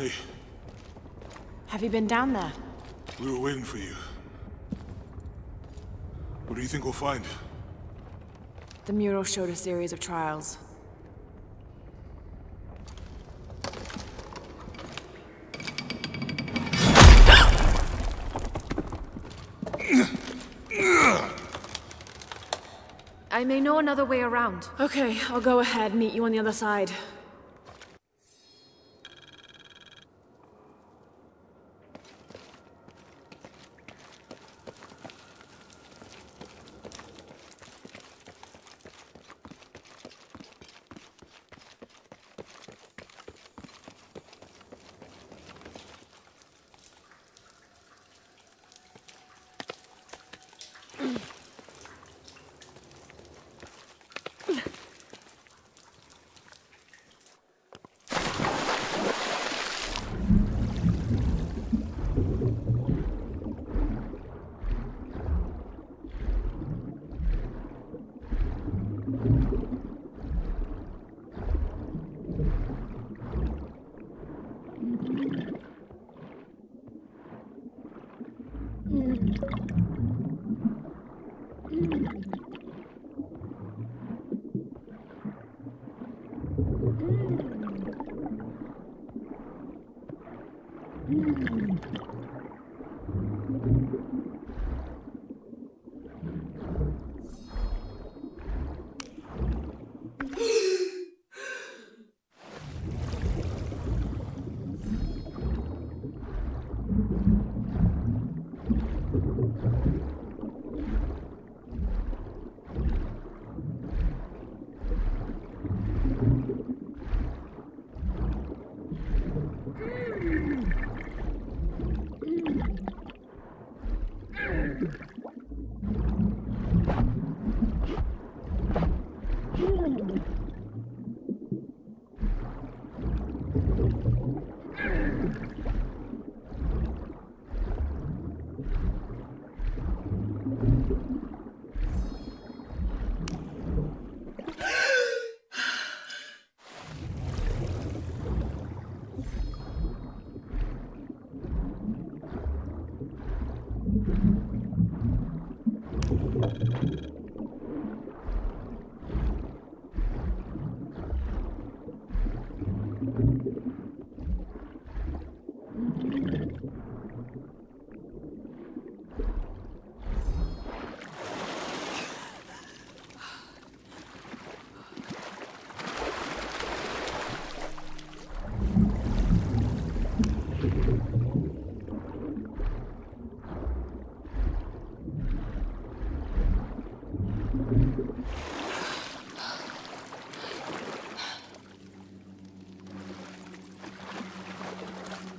Hey. Have you been down there? We were waiting for you. What do you think we'll find? The mural showed a series of trials. I may know another way around. Okay, I'll go ahead, meet you on the other side.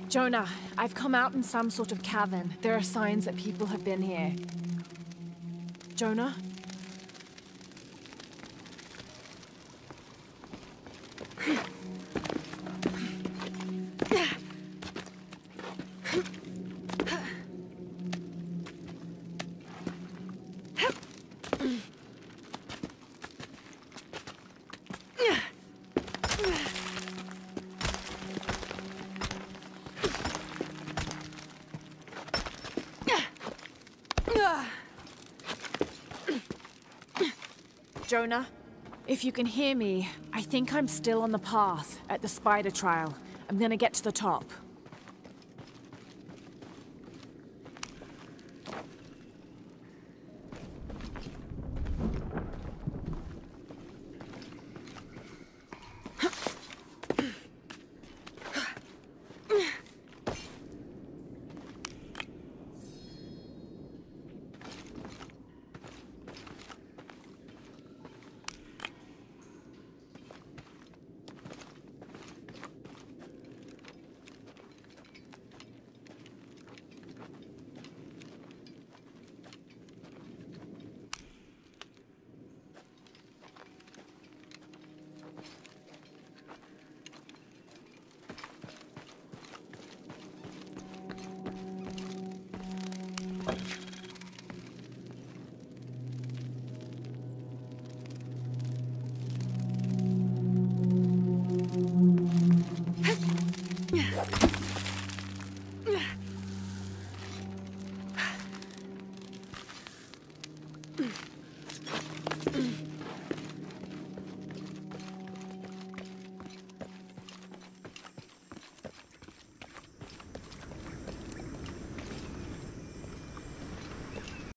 Jonah, I've come out in some sort of cavern. There are signs that people have been here. Jonah? Jonah, if you can hear me, I think I'm still on the path at the spider trial. I'm gonna get to the top.